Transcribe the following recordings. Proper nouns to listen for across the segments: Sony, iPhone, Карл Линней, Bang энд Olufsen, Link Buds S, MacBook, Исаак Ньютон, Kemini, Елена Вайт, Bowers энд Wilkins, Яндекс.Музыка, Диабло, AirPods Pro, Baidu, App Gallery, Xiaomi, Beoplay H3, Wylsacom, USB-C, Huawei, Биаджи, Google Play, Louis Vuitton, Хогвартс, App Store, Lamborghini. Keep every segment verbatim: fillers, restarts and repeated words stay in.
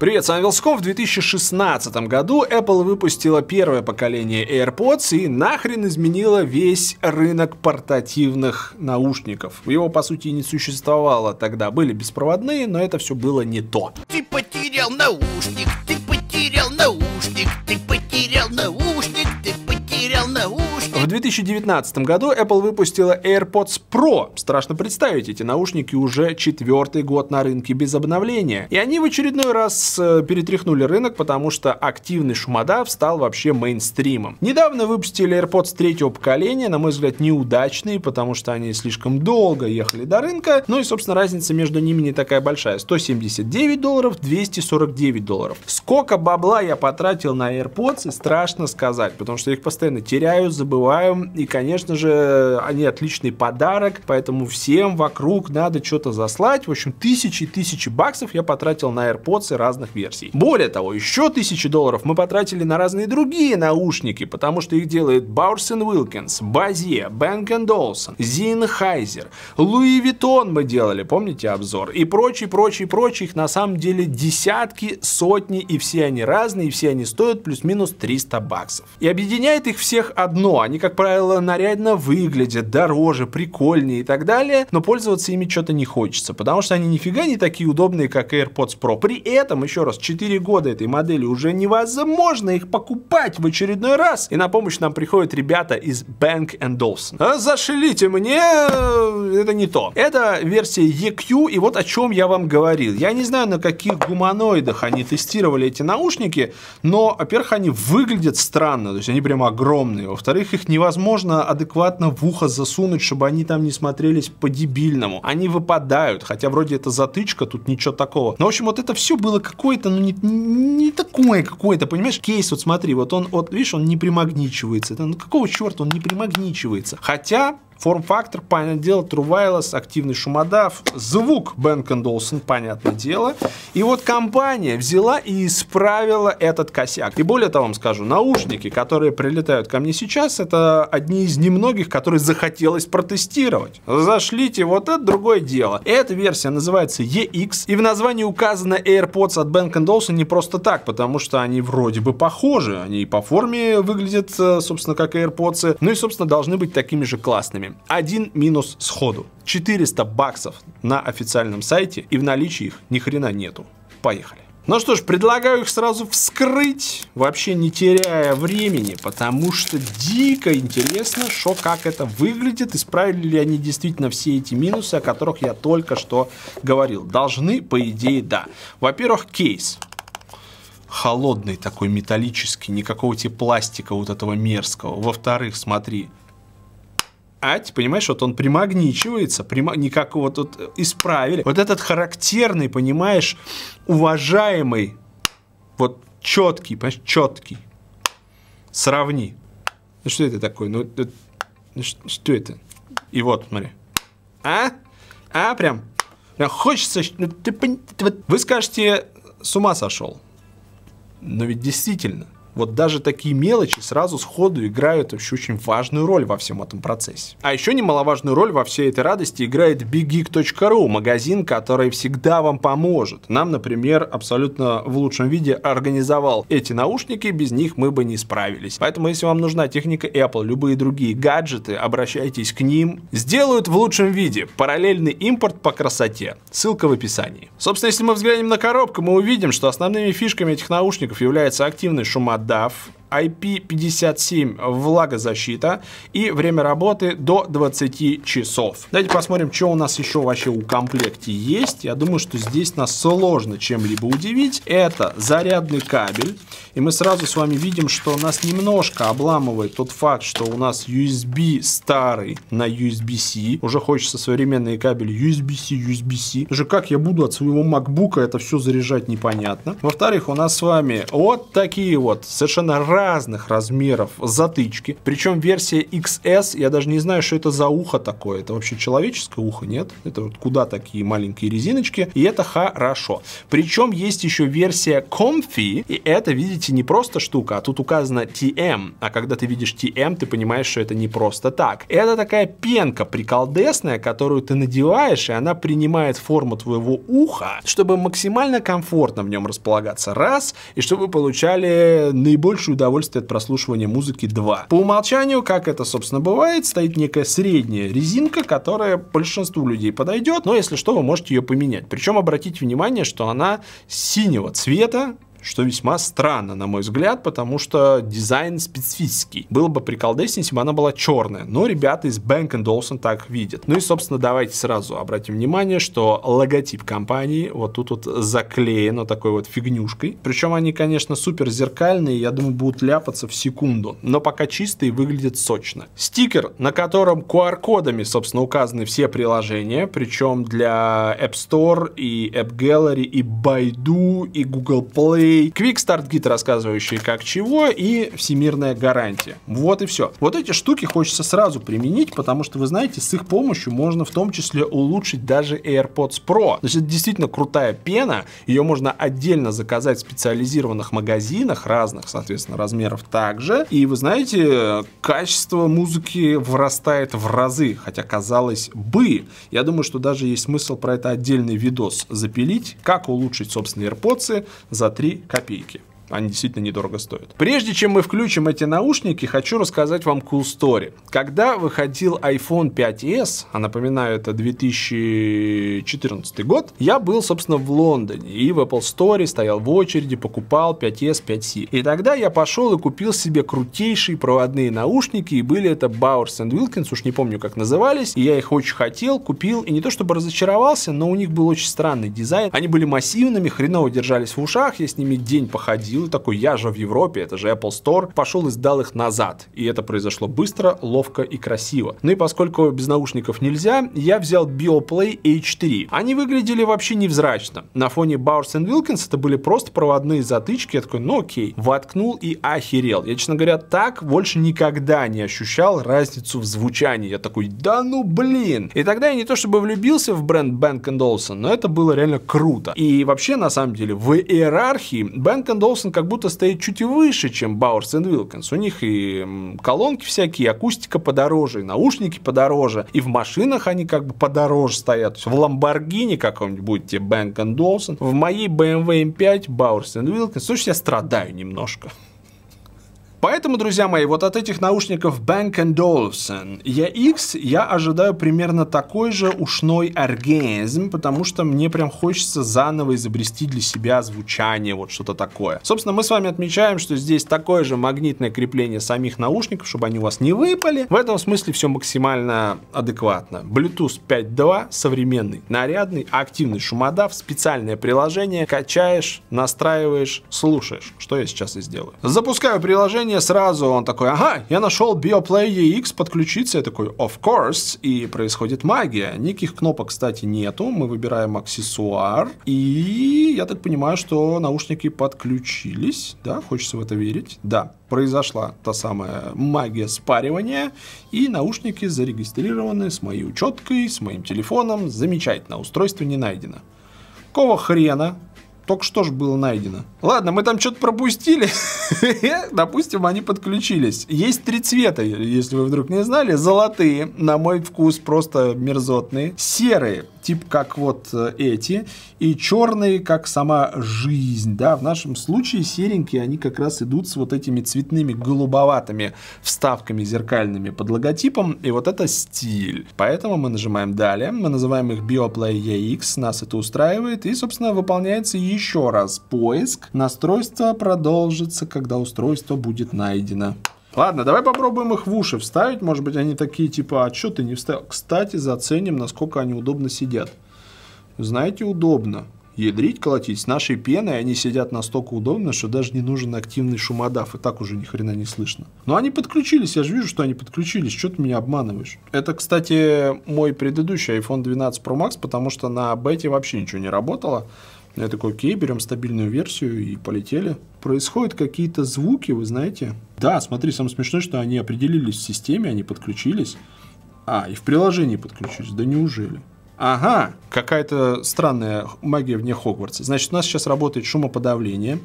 Привет, с вами Wylsacom. В две тысячи шестнадцатом году Apple выпустила первое поколение AirPods и нахрен изменила весь рынок портативных наушников. Его, по сути, не существовало тогда. Были беспроводные, но это все было не то. Ты потерял наушник, ты потерял наушник, ты потерял наушник, ты потерял наушник. В две тысячи девятнадцатом году Apple выпустила AirPods Pro. Страшно представить, эти наушники уже четвертый год на рынке без обновления. И они в очередной раз э, перетряхнули рынок, потому что активный шумодав стал вообще мейнстримом. Недавно выпустили AirPods третьего поколения, на мой взгляд, неудачные, потому что они слишком долго ехали до рынка. Ну и, собственно, разница между ними не такая большая. сто семьдесят девять долларов, двести сорок девять долларов. Сколько бабла я потратил на AirPods, и страшно сказать, потому что я их постоянно теряю, забываю. И, конечно же, они отличный подарок, поэтому всем вокруг надо что-то заслать. В общем, тысячи и тысячи баксов я потратил на AirPods разных версий. Более того, еще тысячи долларов мы потратили на разные другие наушники, потому что их делает Bowers энд Wilkins, Bazier, Bang энд Olufsen, Sennheiser, Louis Vuitton мы делали, помните обзор? И прочие, прочие, прочие, их на самом деле десятки, сотни, и все они разные, и все они стоят плюс-минус триста баксов. И объединяет их всех одно. Они, как правило, нарядно выглядят, дороже, прикольнее и так далее, но пользоваться ими что-то не хочется, потому что они нифига не такие удобные, как AirPods Pro. При этом, еще раз, четыре года этой модели уже невозможно их покупать в очередной раз, и на помощь нам приходят ребята из Bang энд Olufsen. А зашлите мне, это не то. Это версия и кью, и вот о чем я вам говорил. Я не знаю, на каких гуманоидах они тестировали эти наушники, но, во-первых, они выглядят странно, то есть они прям огромные, во-вторых, их Их невозможно адекватно в ухо засунуть, чтобы они там не смотрелись по-дебильному. Они выпадают, хотя вроде это затычка, тут ничего такого. Но, в общем, вот это все было какое-то, ну, не, не такое какое-то, понимаешь? Кейс, вот смотри, вот он, вот, видишь, он не примагничивается. Это, ну, какого черта он не примагничивается? Хотя... Форм-фактор, понятное дело, True Wireless, активный шумодав, звук Bang энд Olufsen, понятное дело. И вот компания взяла и исправила этот косяк. И более того, вам скажу, наушники, которые прилетают ко мне сейчас, это одни из немногих, которые захотелось протестировать. Зашлите, вот это другое дело. Эта версия называется и икс, и в названии указано AirPods от Bang энд Olufsen не просто так, потому что они вроде бы похожи, они и по форме выглядят, собственно, как AirPods, ну и, собственно, должны быть такими же классными. Один минус сходу. четыреста баксов на официальном сайте, и в наличии их ни хрена нету. Поехали. Ну что ж, предлагаю их сразу вскрыть, вообще не теряя времени, потому что дико интересно, шо, как это выглядит, исправили ли они действительно все эти минусы, о которых я только что говорил. Должны, по идее, да. Во-первых, кейс. Холодный такой, металлический, никакого тебе пластика вот этого мерзкого. Во-вторых, смотри. А, ты понимаешь, вот он примагничивается, прим... никакого тут исправили. Вот этот характерный, понимаешь, уважаемый, вот четкий, понимаешь, четкий. Сравни. Ну что это такое? Ну это... что это? И вот, смотри. А? А, прям? Прям хочется... Вы скажете, с ума сошел. Но ведь действительно... Вот даже такие мелочи сразу сходу играют вообще очень важную роль во всем этом процессе. А еще немаловажную роль во всей этой радости играет биг гик точка ру, магазин, который всегда вам поможет. Нам, например, абсолютно в лучшем виде организовал эти наушники, без них мы бы не справились. Поэтому, если вам нужна техника Apple, любые другие гаджеты, обращайтесь к ним. Сделают в лучшем виде. Параллельный импорт по красоте. Ссылка в описании. Собственно, если мы взглянем на коробку, мы увидим, что основными фишками этих наушников является активный шумодав, ай пи пятьдесят семь влагозащита и время работы до двадцати часов. Давайте посмотрим, что у нас еще вообще у комплекте есть. Я думаю, что здесь нас сложно чем-либо удивить. Это зарядный кабель. И мы сразу с вами видим, что нас немножко обламывает тот факт, что у нас ю эс би старый на ю эс би си. Уже хочется современные кабели ю эс би си, ю эс би си. Уже как я буду от своего MacBook это все заряжать, непонятно. Во-вторых, у нас с вами вот такие вот совершенно разные разных размеров затычки, причем версия икс эс, я даже не знаю, что это за ухо такое, это вообще человеческое ухо, нет? Это вот куда такие маленькие резиночки, и это хорошо. Причем есть еще версия Comfy, и это, видите, не просто штука, а тут указано ти эм, а когда ты видишь ти эм, ты понимаешь, что это не просто так. Это такая пенка приколдесная, которую ты надеваешь, и она принимает форму твоего уха, чтобы максимально комфортно в нем располагаться, раз, и чтобы вы получали наибольшее удовольствие от прослушивания музыки, два. По умолчанию, как это, собственно, бывает, стоит некая средняя резинка, которая большинству людей подойдет, но если что, вы можете ее поменять. Причем обратите внимание, что она синего цвета, что весьма странно, на мой взгляд, потому что дизайн специфический. Было бы приколдеснее, если бы она была черная. Но ребята из Бэнк энд Долсон так видят. Ну и, собственно, давайте сразу обратим внимание, что логотип компании вот тут вот заклеен вот такой вот фигнюшкой. Причем они, конечно, супер зеркальные, я думаю, будут ляпаться в секунду. Но пока чистые, выглядят сочно. Стикер, на котором ку ар-кодами, собственно, указаны все приложения. Причем для App Store и App Gallery, и Baidu, и Google Play, Quick Start Guide, рассказывающий как чего, и всемирная гарантия. Вот и все. Вот эти штуки хочется сразу применить, потому что, вы знаете, с их помощью можно в том числе улучшить даже AirPods Pro. Значит, это действительно крутая пена, ее можно отдельно заказать в специализированных магазинах, разных, соответственно, размеров также. И, вы знаете, качество музыки вырастает в разы, хотя, казалось бы. Я думаю, что даже есть смысл про это отдельный видос запилить, как улучшить, собственно, AirPods за три копейки. Они действительно недорого стоят. Прежде чем мы включим эти наушники, хочу рассказать вам cool story. Когда выходил iPhone пять эс, а напоминаю, это две тысячи четырнадцатый год, я был, собственно, в Лондоне и в Apple Store стоял в очереди, покупал пять эс, пять си. И тогда я пошел и купил себе крутейшие проводные наушники, и были это Bowers энд Wilkins, уж не помню, как назывались, и я их очень хотел, купил, и не то чтобы разочаровался, но у них был очень странный дизайн. Они были массивными, хреново держались в ушах, я с ними день походил, такой, я же в Европе, это же Apple Store, пошел и сдал их назад. И это произошло быстро, ловко и красиво. Ну и поскольку без наушников нельзя, я взял Beoplay эйч три. Они выглядели вообще невзрачно. На фоне Bowers энд Wilkins это были просто проводные затычки. Я такой, ну окей. Воткнул и охерел. Я, честно говоря, так больше никогда не ощущал разницу в звучании. Я такой, да ну блин. И тогда я не то чтобы влюбился в бренд Бэнк энд Olufsen, но это было реально круто. И вообще, на самом деле, в иерархии Бэнк энд Olufsen как будто стоит чуть выше, чем Bowers энд Wilkins. У них и колонки всякие, и акустика подороже, и наушники подороже, и в машинах они как бы подороже стоят. В Lamborghini каком-нибудь будете Бэнк энд Olufsen, в моей бэ эм вэ эм пять Bowers энд Wilkins. Слушай, я страдаю немножко. Поэтому, друзья мои, вот от этих наушников Bang энд Olufsen и икс я ожидаю примерно такой же ушной оргазм, потому что мне прям хочется заново изобрести для себя звучание, вот что-то такое. Собственно, мы с вами отмечаем, что здесь такое же магнитное крепление самих наушников, чтобы они у вас не выпали. В этом смысле все максимально адекватно. Bluetooth пять точка два, современный, нарядный, активный шумодав, специальное приложение. Качаешь, настраиваешь, слушаешь, что я сейчас и сделаю. Запускаю приложение. Сразу он такой, ага, я нашел Beoplay и икс, подключиться. Я такой, of course, и происходит магия. Никаких кнопок, кстати, нету. Мы выбираем аксессуар, и я так понимаю, что наушники подключились, да, хочется в это верить, да. Произошла та самая магия спаривания, и наушники зарегистрированы с моей учеткой, с моим телефоном. Замечательно, устройство не найдено. Какого хрена? Только что же было найдено. Ладно, мы там что-то пропустили. Допустим, они подключились. Есть три цвета, если вы вдруг не знали. Золотые, на мой вкус, просто мерзотные. Серые, типа как вот эти. И черные, как сама жизнь. Да, в нашем случае серенькие, они как раз идут с вот этими цветными голубоватыми вставками зеркальными под логотипом. И вот это стиль. Поэтому мы нажимаем далее. Мы называем их Beoplay и икс. Нас это устраивает. И, собственно, выполняется еще Еще раз поиск. Настройство продолжится, когда устройство будет найдено. Ладно, давай попробуем их в уши вставить. Может быть, они такие типа, а что ты не вставил? Кстати, заценим, насколько они удобно сидят. Знаете, удобно. Ядрить, колотить. С нашей пеной они сидят настолько удобно, что даже не нужен активный шумодав. И так уже ни хрена не слышно. Но они подключились. Я же вижу, что они подключились. Что ты меня обманываешь? Это, кстати, мой предыдущий iPhone двенадцать Pro Max, потому что на бете вообще ничего не работало. Я такой, окей, берем стабильную версию и полетели. Происходят какие-то звуки, вы знаете. Да, смотри, самое смешное, что они определились в системе, они подключились. А, и в приложении подключились, да неужели? Ага, какая-то странная магия вне Хогвартса. Значит, у нас сейчас работает шумоподавление.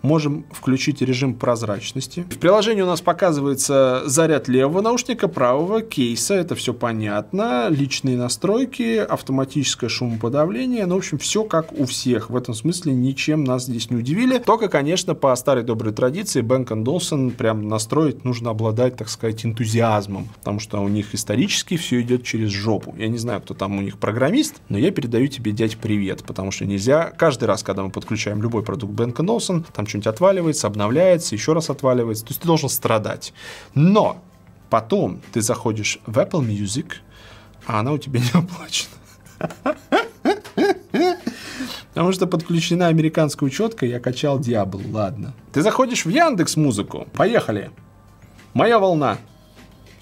Можем включить режим прозрачности. В приложении у нас показывается заряд левого наушника, правого, кейса. Это все понятно. Личные настройки, автоматическое шумоподавление. Ну, в общем, все как у всех. В этом смысле ничем нас здесь не удивили. Только, конечно, по старой доброй традиции Бэнг энд Долсон прям настроить нужно обладать, так сказать, энтузиазмом. Потому что у них исторически все идет через жопу. Я не знаю, кто там у них программист, но я передаю тебе, дядь, привет. Потому что нельзя каждый раз, когда мы подключаем любой продукт Бэнг энд Долсон, там что-нибудь отваливается, обновляется, еще раз отваливается. То есть ты должен страдать. Но потом ты заходишь в Apple Music, а она у тебя не оплачена. Потому что подключена американская учетка, я качал Диабло, ладно. Ты заходишь в Яндекс Музыку. Поехали. Моя волна.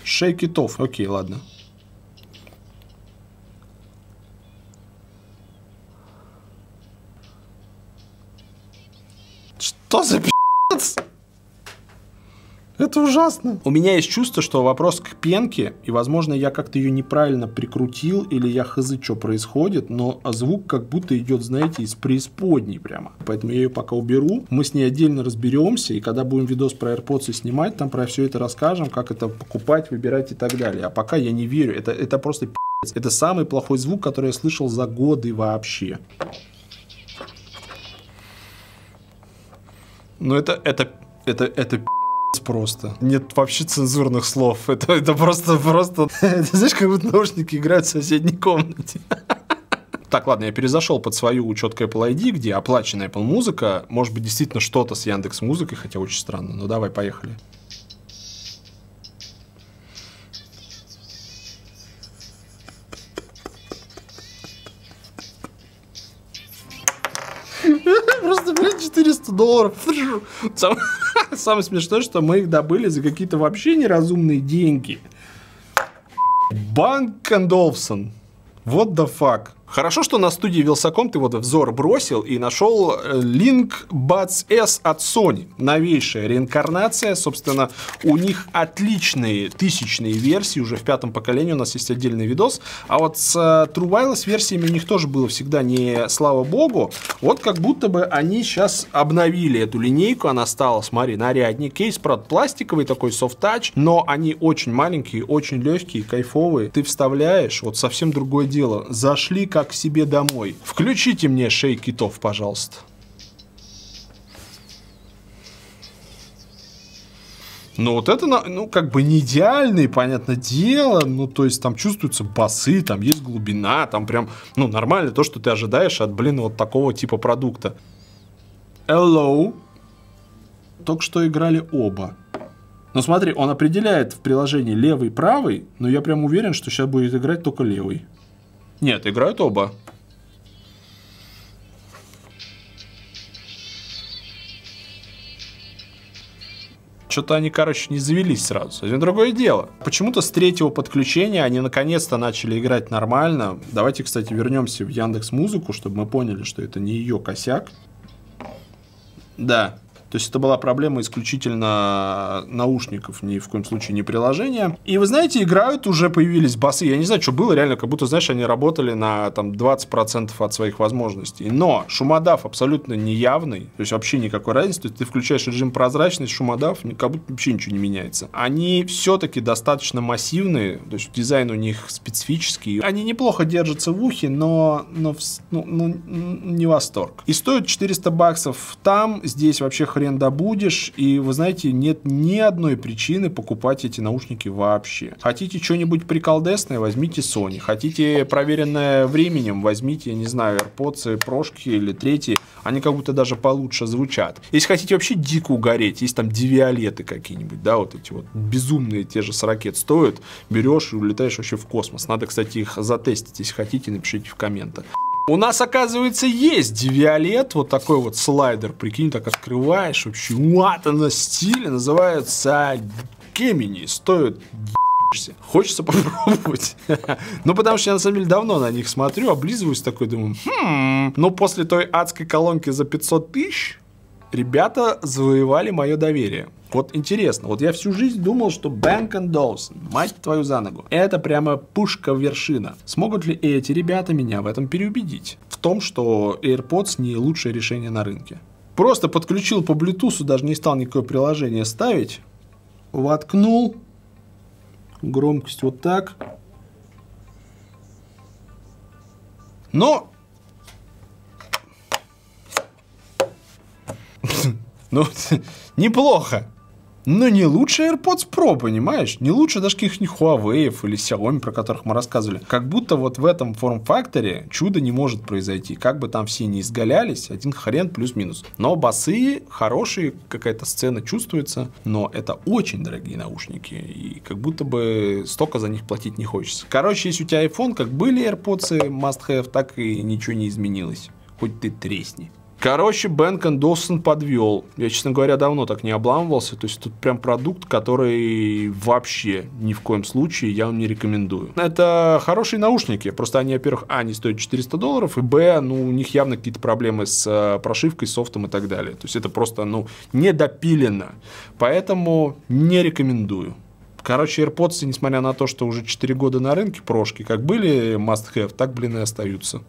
Shake it off. Окей, ладно. Что за пи***ц? Это ужасно. У меня есть чувство, что вопрос к пенке, и, возможно, я как-то ее неправильно прикрутил, или я хз, что происходит, но звук как будто идет, знаете, из преисподней прямо. Поэтому я ее пока уберу. Мы с ней отдельно разберемся, и когда будем видос про AirPods снимать, там про все это расскажем, как это покупать, выбирать и так далее. А пока я не верю. Это, это просто пи***ц. Это самый плохой звук, который я слышал за годы вообще. Ну это, это, это, это пи***ц просто. Нет вообще цензурных слов. Это, это просто, просто... Это, знаешь, как будто наушники играют в соседней комнате. Так, ладно, я перезашел под свою учетку Apple ай ди, где оплаченная Apple Музыка. Может быть, действительно что-то с Яндекс.Музыкой, хотя очень странно. Ну давай, поехали. Просто, блин, четыреста долларов. Сам, самое смешное, что мы их добыли за какие-то вообще неразумные деньги. Бэнг энд Долсон. What the fuck? Хорошо, что на студии Wylsacom ты вот взор бросил и нашел Link Buds S от Sony. Новейшая реинкарнация. Собственно, у них отличные тысячные версии. Уже в пятом поколении у нас есть отдельный видос. А вот с True Wireless версиями у них тоже было всегда не слава богу. Вот как будто бы они сейчас обновили эту линейку. Она стала, смотри, наряднее. Кейс, правда, пластиковый, такой софт-тач. Но они очень маленькие, очень легкие, кайфовые. Ты вставляешь, вот совсем другое дело. Зашли как к себе домой. Включите мне Shake It Off, пожалуйста. Ну вот это, ну как бы не идеальный, понятное дело, ну то есть там чувствуются басы, там есть глубина, там прям, ну нормально то, что ты ожидаешь от, блин, вот такого типа продукта. Hello. Только что играли оба. Но смотри, он определяет в приложении левый, правый, но я прям уверен, что сейчас будет играть только левый. Нет, играют оба. Что-то они, короче, не завелись сразу. Это другое дело. Почему-то с третьего подключения они наконец-то начали играть нормально. Давайте, кстати, вернемся в Яндекс.Музыку, чтобы мы поняли, что это не ее косяк. Да. То есть это была проблема исключительно наушников, ни в коем случае не приложения. И вы знаете, играют, уже появились басы. Я не знаю, что было, реально, как будто, знаешь, они работали на там, двадцать процентов от своих возможностей. Но шумодав абсолютно неявный, то есть вообще никакой разницы. То есть ты включаешь режим прозрачность, шумодав, как будто вообще ничего не меняется. Они все-таки достаточно массивные, то есть дизайн у них специфический. Они неплохо держатся в ухе, но, но ну, ну, не восторг. И стоят четыреста баксов там, здесь вообще хреново. Добудешь, и вы знаете, нет ни одной причины покупать эти наушники вообще. Хотите что-нибудь приколдесное, возьмите Sony. Хотите проверенное временем, возьмите, я не знаю, AirPods, прошки или третьи. Они как будто даже получше звучат. Если хотите вообще дико угореть, есть там Devialet какие-нибудь, да, вот эти вот безумные те же с ракет стоят, берешь и улетаешь вообще в космос. Надо, кстати, их затестить, если хотите, напишите в комментах. У нас, оказывается, есть Devialet, вот такой вот слайдер, прикинь, так открываешь, вообще, вот она стиле, называется Kemini, стоит ебаешься. Хочется попробовать. Ну, потому что я, на самом деле, давно на них смотрю, облизываюсь такой, думаю, хм. Но после той адской колонки за пятьсот тысяч ребята завоевали мое доверие. Вот интересно, вот я всю жизнь думал, что Bang энд Olufsen, мать твою за ногу, это прямо пушка-вершина. Смогут ли эти ребята меня в этом переубедить? В том, что AirPods не лучшее решение на рынке. Просто подключил по Bluetooth, даже не стал никакое приложение ставить. Воткнул. Громкость вот так. Но... ну, неплохо. Но не лучше AirPods Pro, понимаешь? Не лучше даже каких-нибудь Huawei или Xiaomi, про которых мы рассказывали. Как будто вот в этом форм-факторе чудо не может произойти. Как бы там все не изгалялись, один хрен плюс-минус. Но басы хорошие, какая-то сцена чувствуется. Но это очень дорогие наушники. И как будто бы столько за них платить не хочется. Короче, если у тебя iPhone, как были AirPods must-have, так и ничего не изменилось. Хоть ты тресни. Короче, Бэнк энд Олсен подвел. Я, честно говоря, давно так не обламывался. То есть тут прям продукт, который вообще ни в коем случае я вам не рекомендую. Это хорошие наушники. Просто они, во-первых, а, не стоят четыреста долларов, и б, ну, у них явно какие-то проблемы с прошивкой, софтом и так далее. То есть это просто, ну, недопилено. Поэтому не рекомендую. Короче, AirPods, несмотря на то, что уже четыре года на рынке прошки, как были must-have, так, блин, и остаются.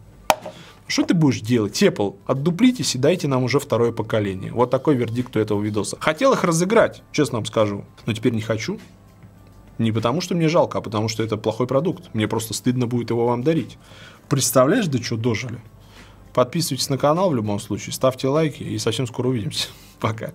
Что ты будешь делать? Apple, отдуплитесь и дайте нам уже второе поколение. Вот такой вердикт у этого видоса. Хотел их разыграть, честно вам скажу. Но теперь не хочу. Не потому, что мне жалко, а потому, что это плохой продукт. Мне просто стыдно будет его вам дарить. Представляешь, до чего дожили? Подписывайтесь на канал в любом случае, ставьте лайки и совсем скоро увидимся. Пока.